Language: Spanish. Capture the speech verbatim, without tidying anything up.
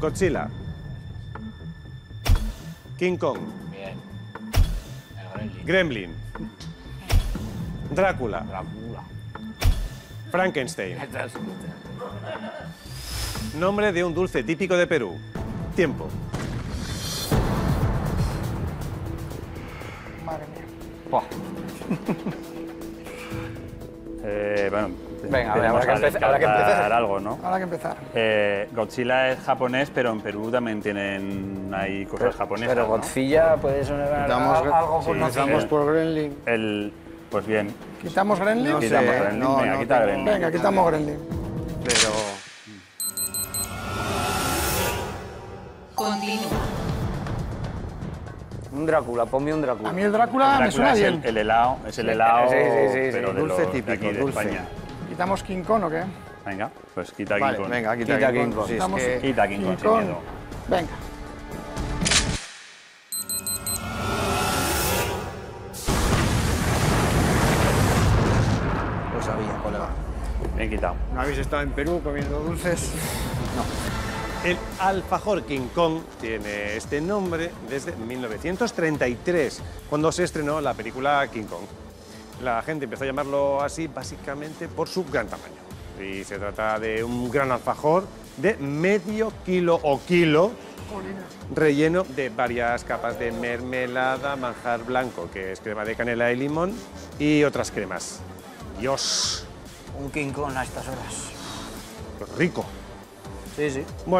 Godzilla. King Kong. Bien. Gremlin. Drácula. Drácula. Frankenstein. Nombre de un dulce típico de Perú. Tiempo. Madre mía. eh, bueno, venga, ver, habrá, que empezar, habrá que empezar algo, ¿no? Habrá que empezar. Eh, Godzilla es japonés, pero en Perú también tienen ahí cosas pero, japonesas. Pero Godzilla, ¿no? Puede sonar Quitamos, algo con sí, sí, por Gremlin. El, pues bien. ¿Quitamos Gremlin? No quitamos sé, Gremlin. No, venga, no, quita no, Gremlin. Venga, quitamos Gremlin. Pero... Continúa. Un Drácula, ponme un Drácula. A mí el Drácula, el Drácula me suena bien. El, el helado, es el helado, sí, sí, sí, sí, pero sí, de dulce los, típico, de aquí de dulce. España. ¿Quitamos King Kong o qué? Venga, pues quita King vale, Kong. Venga, quita, quita King, King Kong. Kong. Sí, es que... Quita King, King Kong, Kong. Sin miedo. Venga. Lo sabía, colega. Bien quitado. ¿No habéis estado en Perú comiendo dulces? No. El alfajor King Kong tiene este nombre desde mil novecientos treinta y tres, cuando se estrenó la película King Kong. La gente empezó a llamarlo así básicamente por su gran tamaño. Y se trata de un gran alfajor de medio kilo o kilo, relleno de varias capas de mermelada, manjar blanco, que es crema de canela y limón, y otras cremas. Dios. Un King Kong a estas horas. Rico. Sí, sí. Bueno.